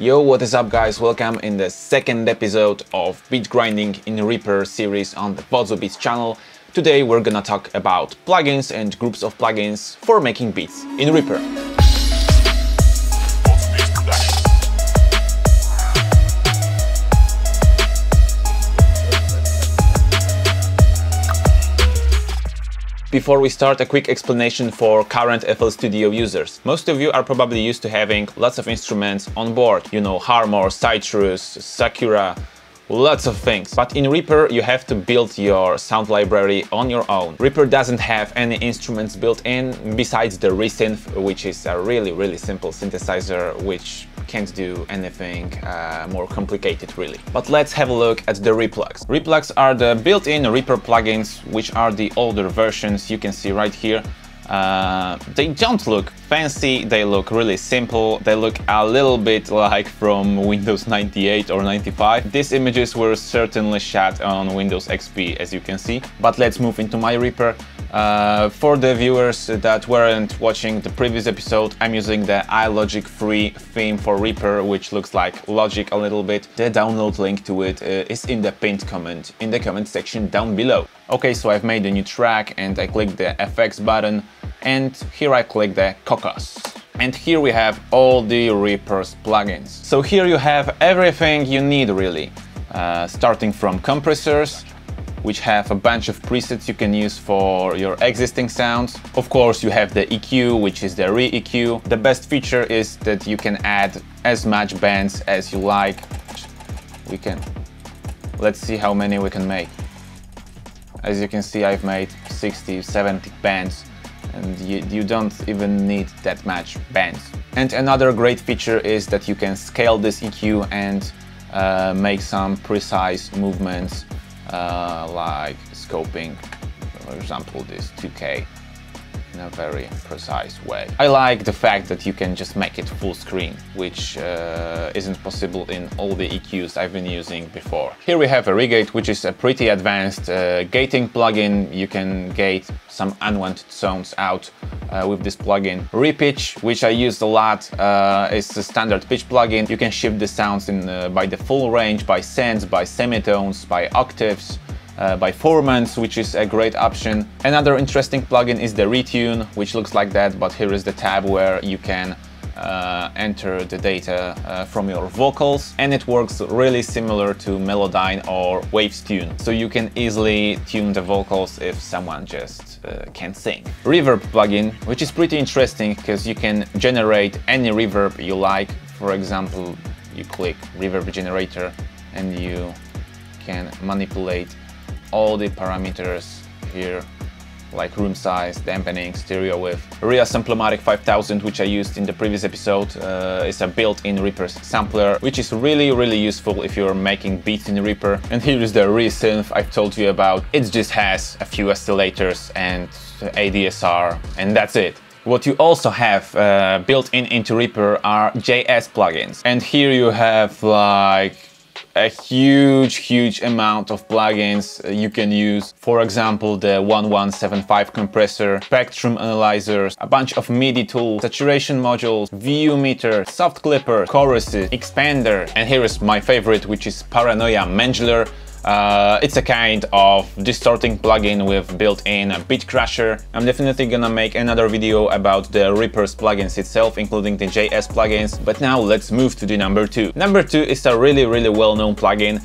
Yo, what is up guys, welcome in the second episode of Beat Grinding in Reaper series on the Wodzu Beats channel. Today we're gonna talk about plugins and groups of plugins for making beats in Reaper. Before we start, a quick explanation for current FL Studio users. Most of you are probably used to having lots of instruments on board, you know, Harmor, Sytrus, Sakura, lots of things. But in Reaper, you have to build your sound library on your own. Reaper doesn't have any instruments built in besides the ReSynth, which is a really simple synthesizer, which can't do anything more complicated really. But let's have a look at the RePlugs. RePlugs are the built-in Reaper plugins, which are the older versions you can see right here. They don't look fancy, they look really simple, they look a little bit like from Windows 98 or 95. These images were certainly shot on Windows XP, as you can see. But let's move into my Reaper. For the viewers that weren't watching the previous episode, I'm using the iLogic 3 theme for Reaper, which looks like Logic a little bit. The download link to it is in the pinned comment, in the comment section down below. Okay, so I've made a new track and I click the FX button, and here I click the Cockos. And here we have all the Reaper's plugins. So here you have everything you need really, starting from compressors, which have a bunch of presets you can use for your existing sounds. Of course, you have the EQ, which is the Re-EQ. The best feature is that you can add as much bands as you like. We can... let's see how many we can make. As you can see, I've made 60, 70 bands, and you don't even need that much bands. And another great feature is that you can scale this EQ and make some precise movements, like scoping, for example, this 2K in a very precise way. I like the fact that you can just make it full screen, which isn't possible in all the EQs I've been using before. Here we have a Regate, which is a pretty advanced gating plugin. You can gate some unwanted sounds out with this plugin. RePitch, which I used a lot, is a standard pitch plugin. You can shift the sounds in by the full range, by cents, by semitones, by octaves, by formants, which is a great option. Another interesting plugin is the Retune, which looks like that, but here is the tab where you can enter the data from your vocals, and it works really similar to Melodyne or Waves Tune, so you can easily tune the vocals if someone just can't sing. Reverb plugin, which is pretty interesting because you can generate any reverb you like. For example, you click reverb generator and you can manipulate all the parameters here, like room size, dampening, stereo width. ReaSamplomatic 5000, which I used in the previous episode, is a built-in Reaper sampler, which is really useful if you're making beats in Reaper. And here is the ReSynth I've told you about. It just has a few oscillators and ADSR, and that's it. What you also have built in into Reaper are JS plugins. And here you have like a huge amount of plugins you can use. For example, the 1175 compressor, spectrum analyzers, a bunch of MIDI tools, saturation modules, view meter, soft clipper, choruses, expander. And here is my favorite, which is Paranoia Mandler. It's a kind of distorting plugin with built-in beat crusher. I'm definitely gonna make another video about the Reaper's plugins itself, including the JS plugins. But now let's move to the number two. Number two is a really well-known plugin,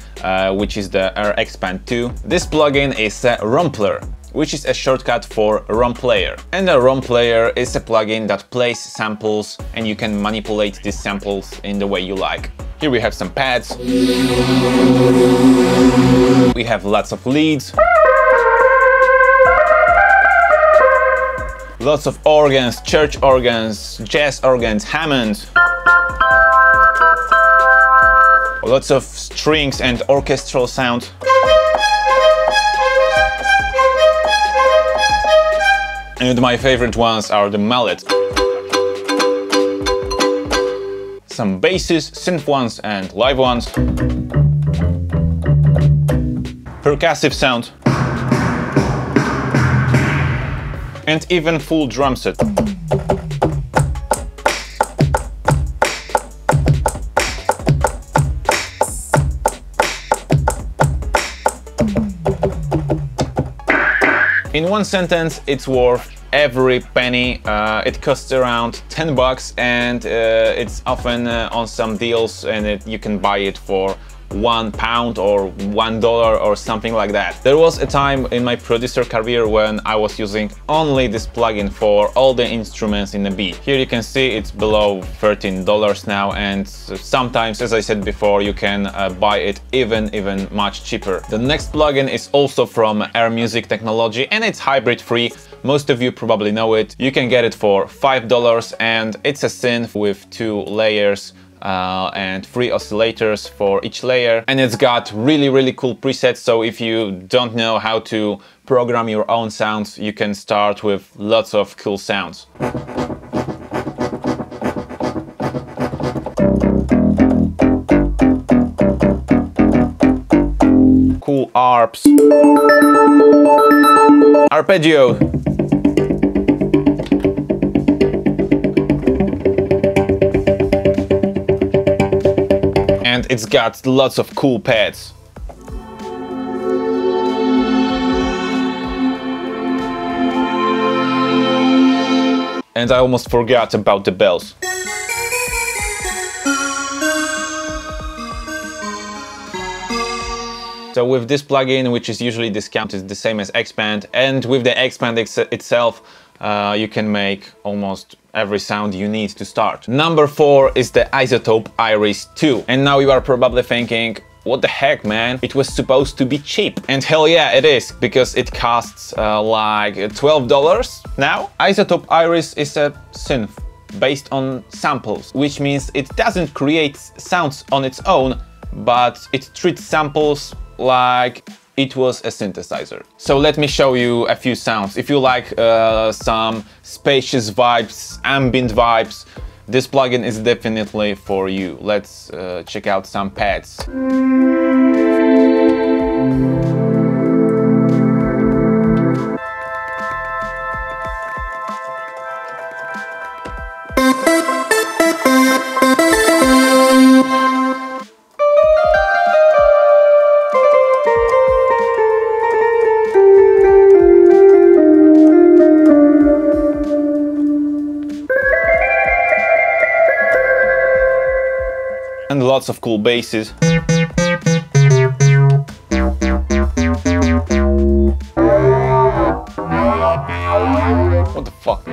which is the Xpand!2. This plugin is Rompler, which is a shortcut for Romplayer. And the Romplayer is a plugin that plays samples, and you can manipulate these samples in the way you like. Here we have some pads. We have lots of leads. Lots of organs, church organs, jazz organs, Hammonds. Lots of strings and orchestral sound. And my favorite ones are the mallets, some basses, synth ones and live ones, percussive sound, and even full drum set. In one sentence, it's worth every penny. It costs around $10 and it's often on some deals, and you can buy it for £1 or $1 or something like that. There was a time in my producer career when I was using only this plugin for all the instruments in a beat. Here you can see it's below $13 now, and sometimes, as I said before, you can buy it even much cheaper. The next plugin is also from Air Music Technology, and it's hybrid free. Most of you probably know it. You can get it for $5 and it's a synth with two layers and three oscillators for each layer, and it's got really cool presets. So if you don't know how to program your own sounds, you can start with lots of cool sounds. Cool arps, arpeggio, and it's got lots of cool pads. And I almost forgot about the bells. So with this plugin, which is usually discounted the same as Xpand!, and with the Xpand! itself, you can make almost every sound you need to start. Number 4 is the iZotope Iris 2. And now you are probably thinking, what the heck, man? It was supposed to be cheap. And hell yeah, it is, because it costs like $12 now. iZotope Iris is a synth based on samples, which means it doesn't create sounds on its own, but it treats samples like it was a synthesizer. So let me show you a few sounds. If you like some spacious vibes, ambient vibes, this plugin is definitely for you. Let's check out some pads. And lots of cool basses. What the fuck?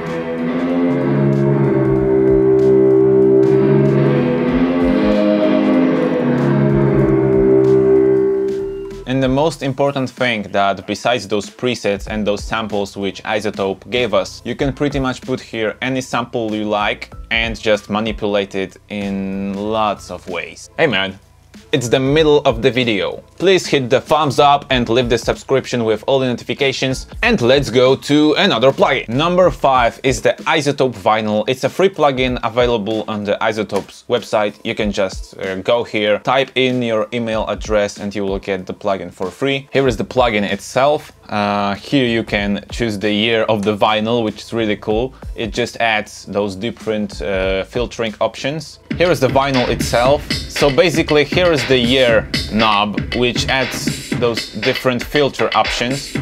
And the most important thing, that besides those presets and those samples which iZotope gave us, you can pretty much put here any sample you like and just manipulate it in lots of ways. Hey man, it's the middle of the video. Please hit the thumbs up and leave the subscription with all the notifications, and let's go to another plugin. Number 5 is the iZotope Vinyl. It's a free plugin available on the iZotope's website. You can just go here, type in your email address, and you will get the plugin for free. Here is the plugin itself. Here you can choose the year of the vinyl, which is really cool. It just adds those different filtering options. Here is the vinyl itself. So basically here is the year knob, which adds those different filter options.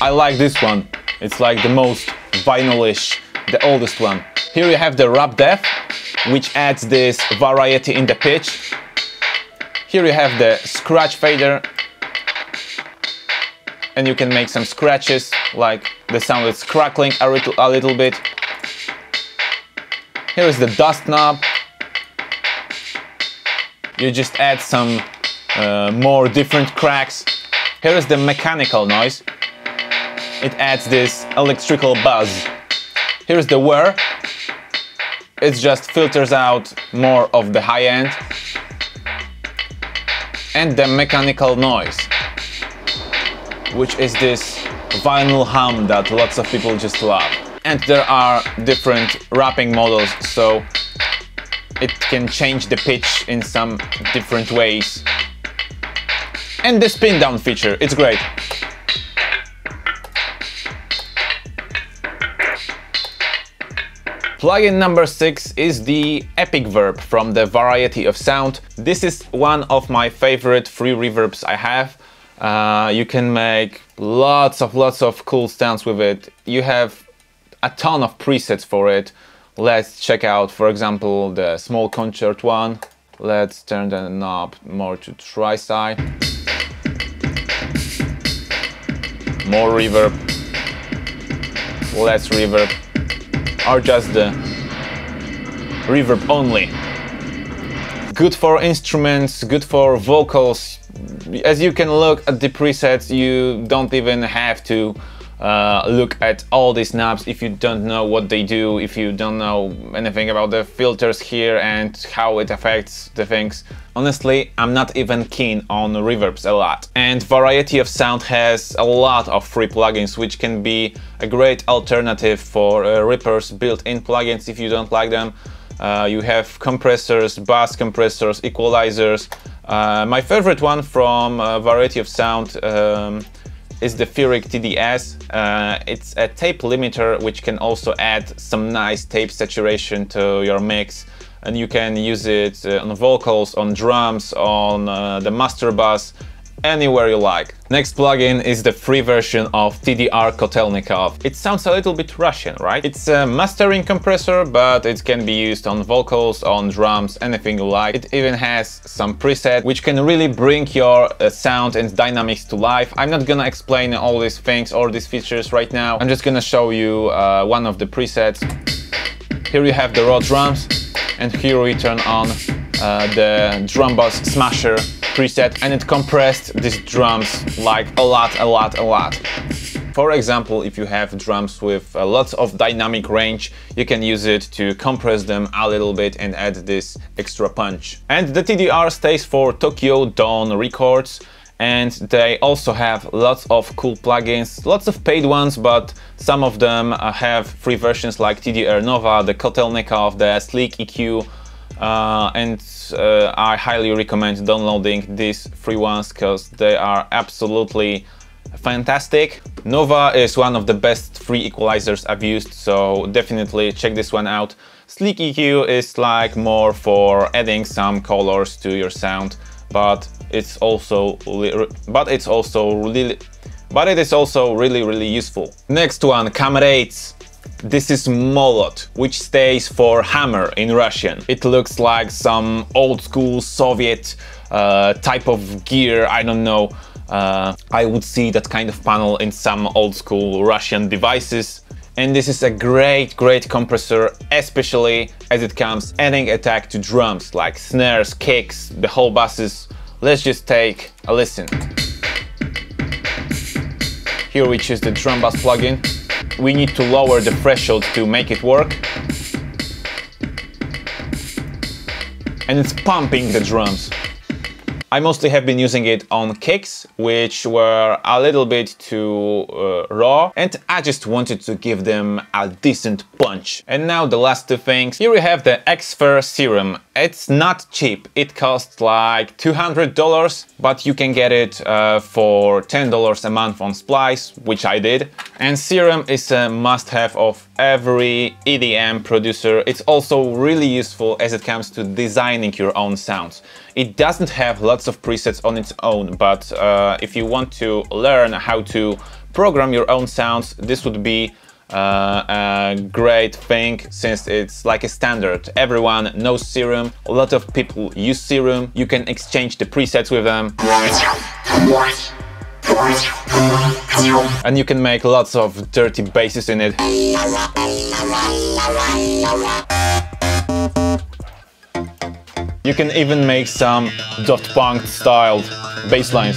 I like this one. It's like the most vinylish, the oldest one. Here you have the rap depth, which adds this variety in the pitch. Here you have the scratch fader, and you can make some scratches, like the sound is crackling a little bit. Here is the dust knob. You just add some more different cracks. Here is the mechanical noise. It adds this electrical buzz. Here is the whir. It just filters out more of the high end. And the mechanical noise, which is this vinyl hum that lots of people just love. And there are different wrapping models, so it can change the pitch in some different ways. And the spin down feature, it's great. Plugin number 6 is the EpicVerb from the Variety of Sound. This is one of my favorite free reverbs I have. You can make lots of cool sounds with it. You have a ton of presets for it. Let's check out, for example, the small concert one. Let's turn the knob more to tri-side. More reverb, less reverb, or just the reverb only. Good for instruments, good for vocals. As you can look at the presets, you don't even have to look at all these knobs if you don't know what they do, if you don't know anything about the filters here and how it affects the things. Honestly, I'm not even keen on reverbs a lot. And Variety of Sound has a lot of free plugins, which can be a great alternative for Reaper's built-in plugins if you don't like them. You have compressors, bass compressors, equalizers. My favorite one from Variety of Sound is the Ferric TDS. It's a tape limiter which can also add some nice tape saturation to your mix, and you can use it on vocals, on drums, on the master bass, anywhere you like. Next plugin is the free version of TDR Kotelnikov. It sounds a little bit Russian, right? It's a mastering compressor, but it can be used on vocals, on drums, anything you like. It even has some presets, which can really bring your sound and dynamics to life. I'm not gonna explain all these things or these features right now. I'm just gonna show you one of the presets. Here you have the raw drums, and here we turn on the drum bass smasher preset, and it compressed these drums like a lot. For example, if you have drums with lots of dynamic range, you can use it to compress them a little bit and add this extra punch. And the TDR stays for Tokyo Dawn Records, and they also have lots of cool plugins, lots of paid ones, but some of them have free versions like TDR Nova, the Kotelnikov, the Sleek EQ, and I highly recommend downloading these free ones because they are absolutely fantastic. Nova is one of the best free equalizers I've used, so definitely check this one out. Sleek EQ is like more for adding some colors to your sound, but it is also really useful. Next one, Kamerates. This is Molot, which stays for hammer in Russian. It looks like some old-school Soviet type of gear, I don't know. I would see that kind of panel in some old-school Russian devices. And this is a great compressor, especially as it comes adding attack to drums, like snares, kicks, the whole basses. Let's just take a listen. Here we choose the drum bass plugin. We need to lower the threshold to make it work. And it's pumping the drums. I mostly have been using it on kicks, which were a little bit too raw, and I just wanted to give them a decent punch. And now the last two things. Here we have the Xpand! Serum. It's not cheap. It costs like $200, but you can get it for $10 a month on Splice, which I did. And Serum is a must-have of every EDM producer. It's also really useful as it comes to designing your own sounds. It doesn't have lots of presets on its own, but if you want to learn how to program your own sounds, this would be a great thing, since it's like a standard. Everyone knows Serum, a lot of people use Serum. You can exchange the presets with them, and you can make lots of dirty basses in it. You can even make some Daft Punk styled bass lines.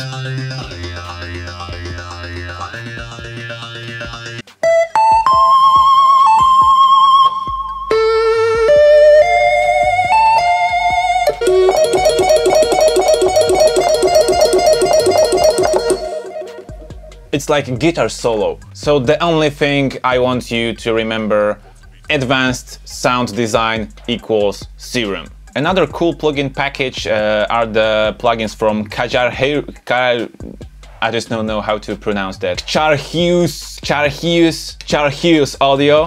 It's like a guitar solo. So the only thing I want you to remember: advanced sound design equals Serum. Another cool plugin package are the plugins from Kajar... I just don't know how to pronounce that. Charhus Audio,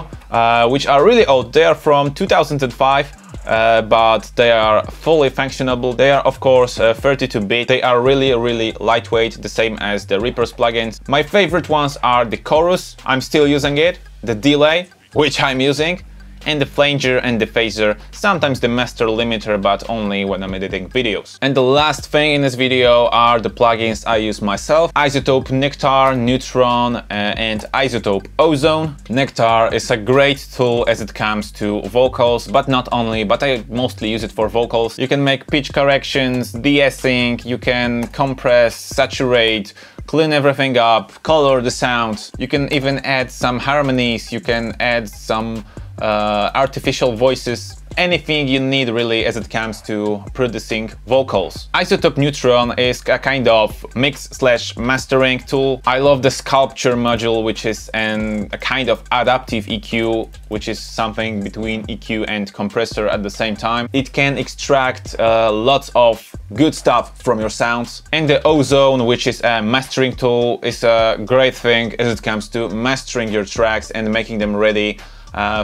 which are really old. They are from 2005. but they are fully functionable. They are of course 32-bit. They are really lightweight, the same as the Reaper's plugins. My favorite ones are the Chorus, I'm still using it, the Delay, which I'm using, and the flanger and the phaser, sometimes the master limiter, but only when I'm editing videos. And the last thing in this video are the plugins I use myself. iZotope Nectar, Neutron and iZotope Ozone. Nectar is a great tool as it comes to vocals, but not only, but I mostly use it for vocals. You can make pitch corrections, de-essing, you can compress, saturate, clean everything up, color the sound. You can even add some harmonies, you can add some artificial voices, anything you need really as it comes to producing vocals. iZotope Neutron is a kind of mix slash mastering tool. I love the sculpture module, which is a kind of adaptive EQ, which is something between EQ and compressor at the same time. It can extract lots of good stuff from your sounds. And the Ozone, which is a mastering tool, is a great thing as it comes to mastering your tracks and making them ready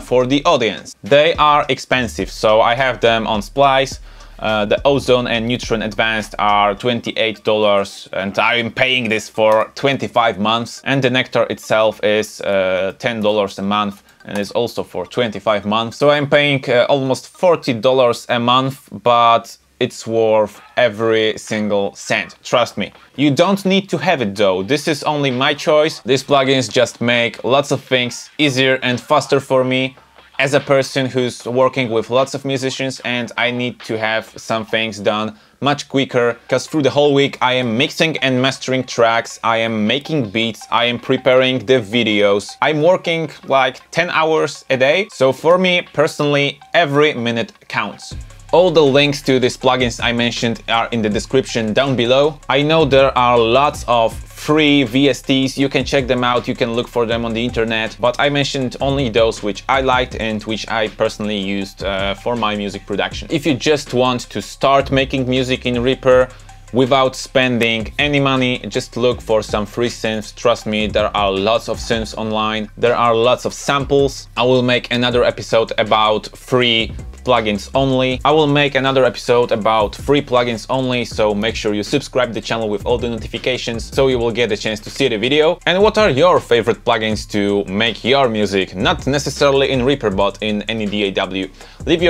for the audience. They are expensive, so I have them on Splice. The Ozone and Neutron Advanced are $28 and I'm paying this for 25 months. And the Nectar itself is $10 a month and is also for 25 months. So I'm paying almost $40 a month, but it's worth every single cent, trust me. You don't need to have it though, this is only my choice. These plugins just make lots of things easier and faster for me as a person who's working with lots of musicians, and I need to have some things done much quicker, because through the whole week I am mixing and mastering tracks, I am making beats, I am preparing the videos. I'm working like 10 hours a day, so for me personally every minute counts. All the links to these plugins I mentioned are in the description down below. I know there are lots of free VSTs, you can check them out, you can look for them on the internet, but I mentioned only those which I liked and which I personally used for my music production. If you just want to start making music in Reaper without spending any money, just look for some free synths. Trust me, there are lots of synths online, there are lots of samples. I will make another episode about free plugins only. I will make another episode about free plugins only, so make sure you subscribe the channel with all the notifications so you will get a chance to see the video. And what are your favorite plugins to make your music? Not necessarily in Reaper, but in any DAW. Leave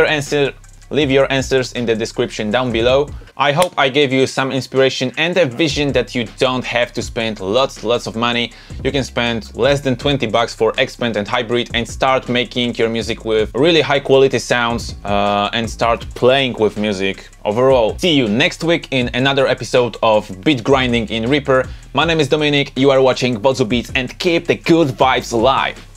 your answers in the description down below. I hope I gave you some inspiration and a vision that you don't have to spend lots of money. You can spend less than 20 bucks for Xpand! And Hybrid and start making your music with really high quality sounds and start playing with music overall. See you next week in another episode of Beat Grinding in Reaper. My name is Dominik, you are watching Wodzu Beats, and keep the good vibes alive.